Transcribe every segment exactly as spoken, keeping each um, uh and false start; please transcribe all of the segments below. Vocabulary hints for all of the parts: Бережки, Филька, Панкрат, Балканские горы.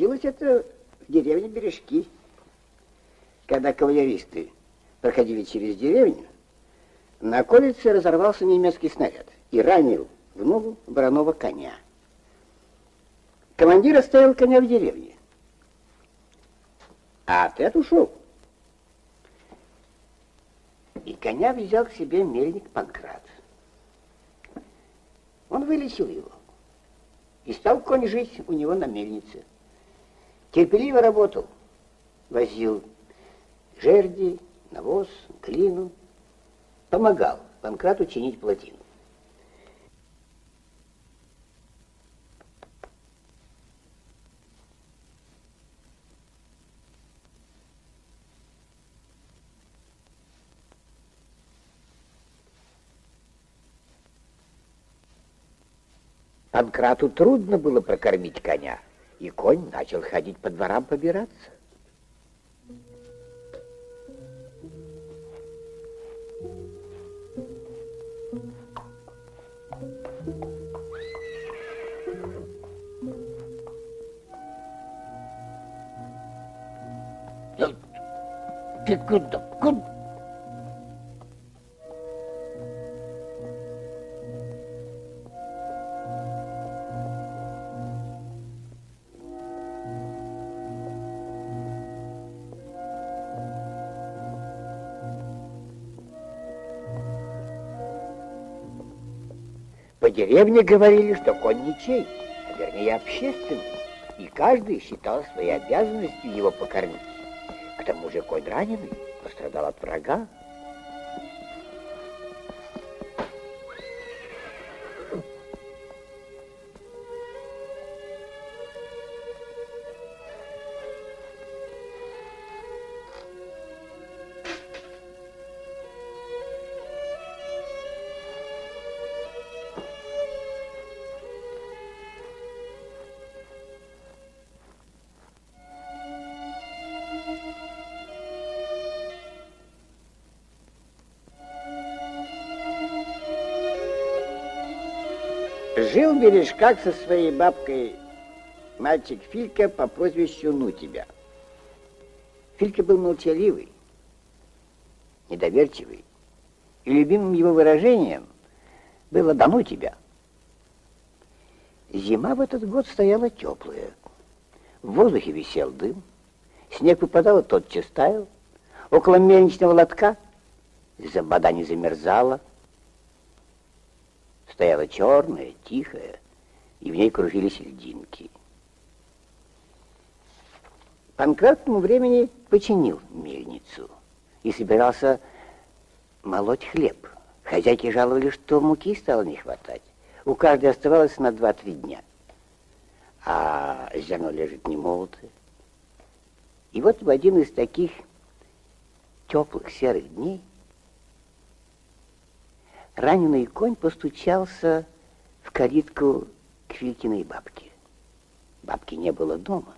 случилось это в деревне Бережки. Когда кавалеристы проходили через деревню, на околице разорвался немецкий снаряд и ранил в ногу вороного коня. Командир оставил коня в деревне, а отряд ушел. И коня взял к себе мельник Панкрат. Он вылечил его, и стал конь жить у него на мельнице. Терпеливо работал, возил жерди, навоз, глину, помогал Панкрату чинить плотину. Панкрату трудно было прокормить коня, и конь начал ходить по дворам побираться. Ты куда, куда? По деревне говорили, что конь ничей, а вернее общественный, и каждый считал своей обязанностью его покормить. К тому же конь раненый пострадал от врага. Жил в Бережках со своей бабкой мальчик Филька по прозвищу «Ну тебя». Филька был молчаливый, недоверчивый, и любимым его выражением было «да ну тебя». Зима в этот год стояла теплая, в воздухе висел дым, снег выпадал и тотчас таял, около мельничного лотка забода не замерзала. Стояла черная, тихая, и в ней кружились льдинки. Панкрат к тому времени починил мельницу и собирался молоть хлеб. Хозяйки жаловали, что муки стало не хватать. У каждой оставалось на два-три дня, а зерно лежит немолотое. И вот в один из таких теплых серых дней раненый конь постучался в калитку к Филькиной бабке. Бабки не было дома,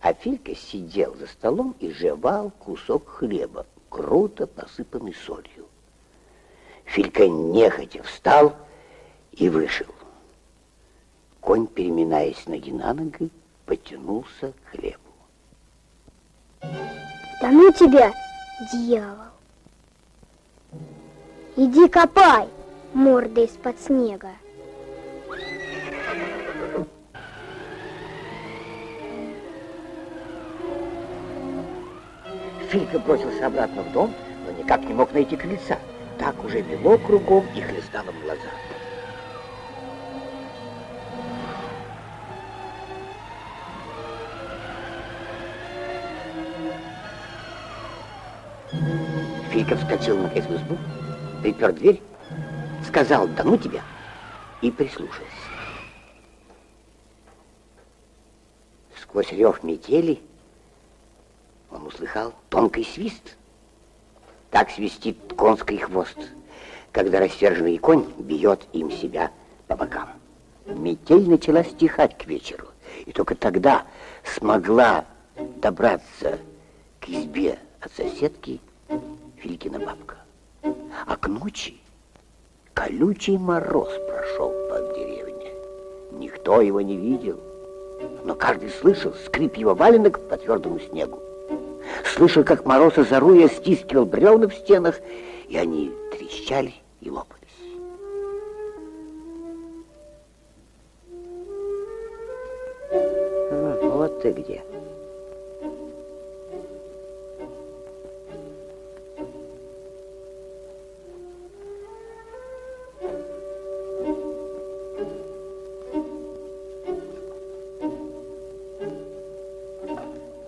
а Филька сидел за столом и жевал кусок хлеба, круто посыпанный солью. Филька нехотя встал и вышел. Конь, переминаясь ноги на ноги, потянулся к хлебу. Да ну тебя, дьявол! Иди копай, морда из-под снега. Филька бросился обратно в дом, но никак не мог найти крыльца. Так уже вело кругом и хлестало в глаза. Филька вскочил на в избу, припер дверь, сказал «да ну тебя» и прислушался. Сквозь рев метели он услыхал тонкий свист. Так свистит конский хвост, когда рассерженный конь бьет им себя по бокам. Метель начала стихать к вечеру, и только тогда смогла добраться к избе от соседки Филькина бабка. А к ночи колючий мороз прошел по деревне. Никто его не видел. но каждый слышал скрип его валенок по твердому снегу. Слышал, как мороз, озаруя, стискивал бревна в стенах, и они трещали и лопались. Вот ты где.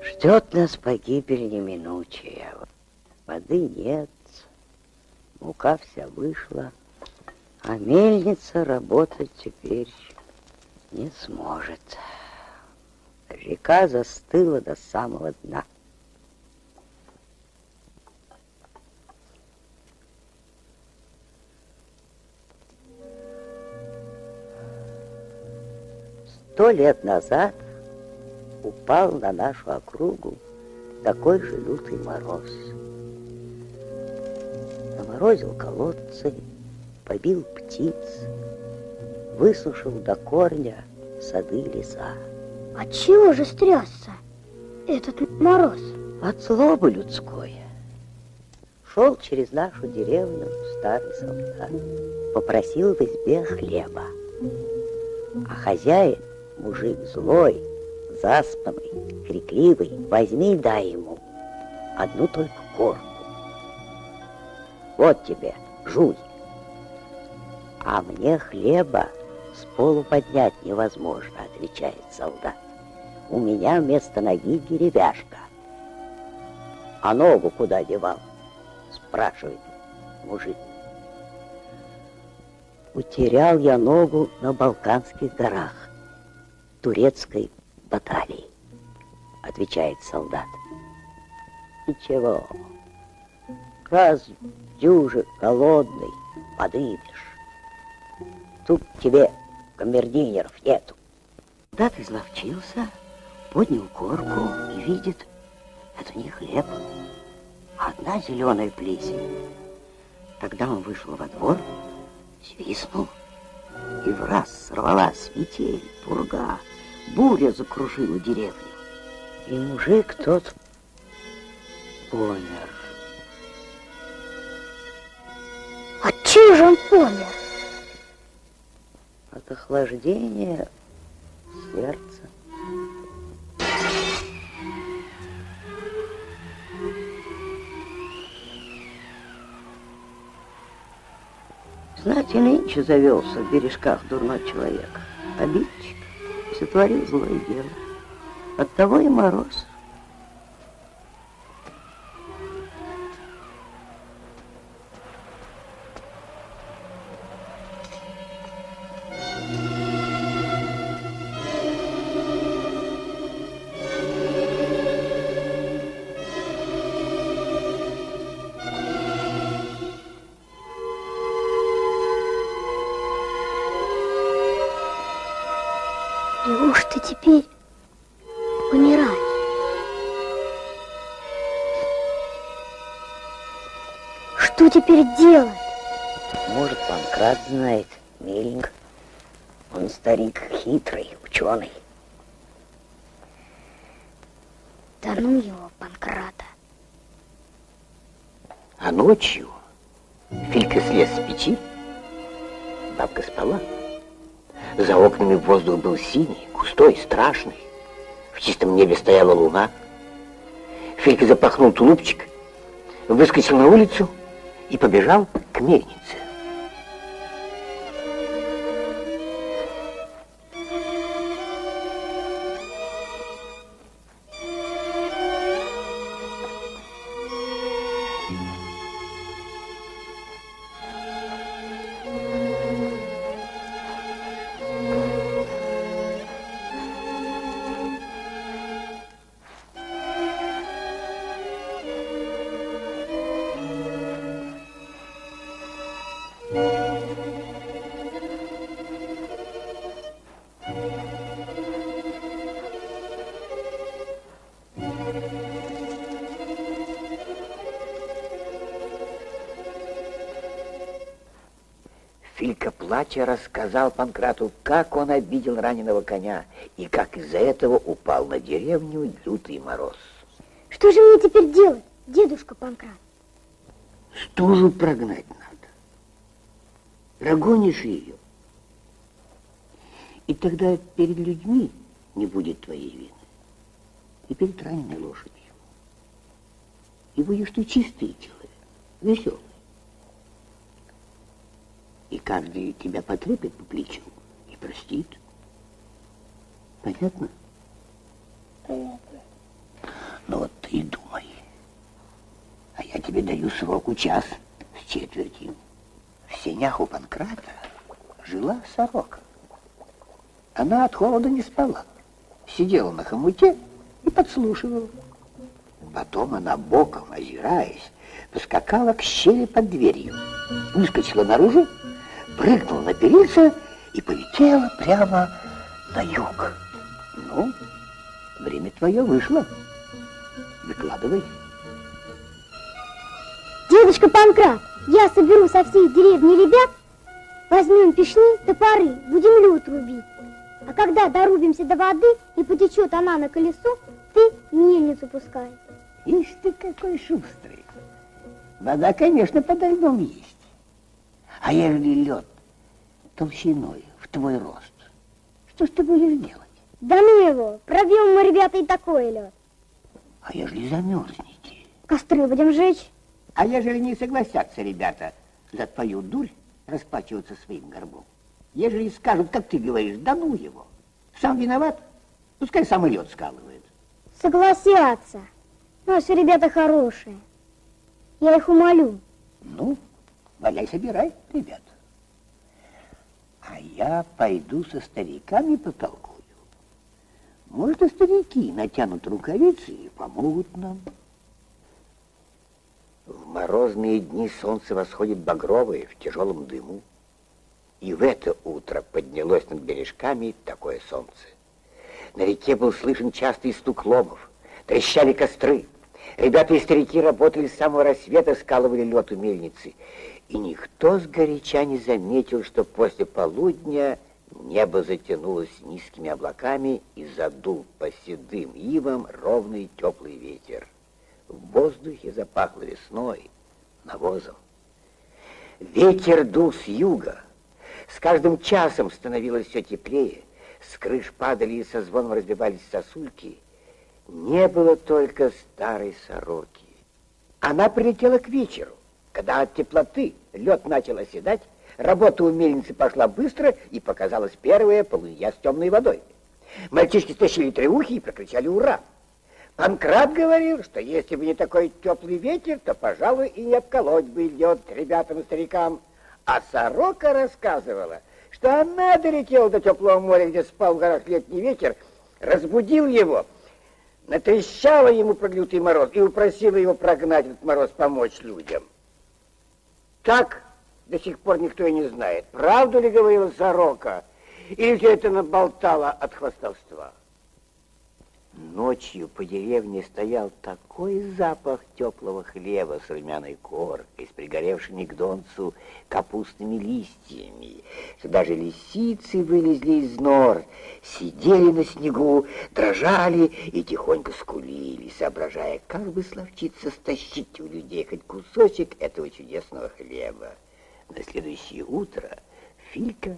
Ждет нас погибель неминучая. Воды нет, мука вся вышла, а мельница работать теперь не сможет. Река застыла до самого дна. Сто лет назад упал на нашу округу такой же лютый мороз. Наморозил колодцы, побил птиц, высушил до корня сады и леса. От чего же стрясся этот мороз? От злобы людской. Шел через нашу деревню старый солдат, попросил в избе хлеба. А хозяин, мужик злой, заспанный, крикливый, возьми и дай ему одну только корку. Вот тебе, жуй. А мне хлеба с полу поднять невозможно, отвечает солдат. У меня вместо ноги деревяшка. А ногу куда девал? Спрашивает мужик. Утерял я ногу на Балканских горах, турецкой баталии, отвечает солдат. Ничего, раз дюжи голодный подымешь. Тут тебе камердинеров нету. Солдат изловчился, поднял корку и видит, это не хлеб, а одна зеленая плесень. Тогда он вышел во двор, свистнул, и враз сорвалась метель, пурга. Буря закружила деревню. И мужик тот помер. Отчего же он помер? От охлаждения сердца. Знаете, нынче завелся в Бережках дурной человек. Обидчик. Сотворил злое дело. Оттого и мороз. Неужто теперь умирать? Что теперь делать? Может, Панкрат знает, миленько. Он старик хитрый, ученый. Да ну его, Панкрата. А ночью Филька слез с печи, бабка спала. За окнами воздух был синий, густой, страшный. В чистом небе стояла луна. Филька запахнул тулупчик, выскочил на улицу и побежал к мельнице. Филька, плача, рассказал Панкрату, как он обидел раненого коня и как из-за этого упал на деревню лютый мороз. Что же мне теперь делать, дедушка Панкрат? Стужу прогнать надо. Прогонишь ее, и тогда перед людьми не будет твоей вины, и перед раненой лошадью. И будешь ты чистый человек, веселый. И каждый тебя потрепет по плечу и простит. Понятно? Понятно. Ну вот ты и думай. А я тебе даю сроку час с четвертью. В сенях у Панкрата жила сорока. Она от холода не спала. Сидела на хомуте и подслушивала. Потом она, боком озираясь, поскакала к щели под дверью, выскочила наружу, прыгнула на перильце и полетела прямо на юг. Ну, время твое вышло. Выкладывай. Дедушка Панкрат, я соберу со всей деревни ребят, возьмем пешни, топоры, будем лют рубить. А когда дорубимся до воды и потечет она на колесо, ты мельницу пускай. Ишь ты какой шустрый. Вода, конечно, подо льдом есть. А ежели лед толщиной в твой рост, что ж ты будешь делать? Да ну его, пробьем мы, ребята, и такой лед. А ежели замерзнете? Костры будем жечь. А ежели не согласятся ребята за твою дурь расплачиваться своим горбом? Ежели скажут, как ты говоришь, да ну его, сам виноват, пускай сам и лед скалывает. Согласятся. Наши ребята хорошие. Я их умолю. Ну, валяй, собирай, ребят. А я пойду со стариками потолкую. Может, и старики натянут рукавицы и помогут нам. В морозные дни солнце восходит багровое в тяжелом дыму. И в это утро поднялось над бережками такое солнце. На реке был слышен частый стук ломов, трещали костры. Ребята и старики работали с самого рассвета, скалывали лед у мельницы. И никто сгоряча не заметил, что после полудня небо затянулось низкими облаками и задул по седым ивам ровный теплый ветер. В воздухе запахло весной, навозом. Ветер дул с юга. С каждым часом становилось все теплее. С крыш падали и со звоном разбивались сосульки. Не было только старой сороки. Она прилетела к вечеру, когда от теплоты лед начал оседать, работа у мельницы пошла быстро, и показалась первая полынья с темной водой. Мальчишки стащили тревухи и прокричали «Ура!». Панкрат говорил, что если бы не такой теплый ветер, то, пожалуй, и не обколоть бы лед ребятам и старикам. А сорока рассказывала, что она долетела до теплого моря, где спал в горах летний ветер, разбудил его, натрещала ему про лютый мороз и упросила его прогнать этот мороз, помочь людям. Так до сих пор никто и не знает, правду ли говорила сорока, или все это наболтала от хвастовства. Ночью по деревне стоял такой запах теплого хлеба с румяной коркой, с пригоревшими к донцу капустными листьями, что даже лисицы вылезли из нор, сидели на снегу, дрожали и тихонько скулили, соображая, как бы словчиться стащить у людей хоть кусочек этого чудесного хлеба. На следующее утро Филька...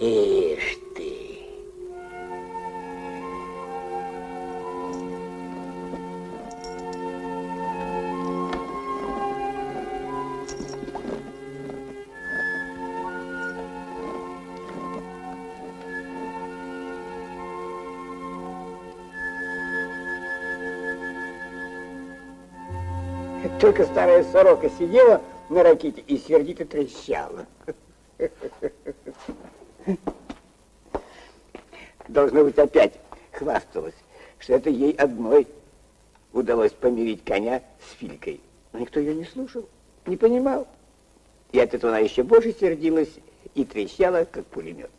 Ишь ты! Только старая сорока сидела на ракете и сердито трещала. Должно быть, опять хвасталась, что это ей одной удалось помирить коня с Филькой. Но никто ее не слушал, не понимал. И от этого она еще больше сердилась и трещала, как пулемет.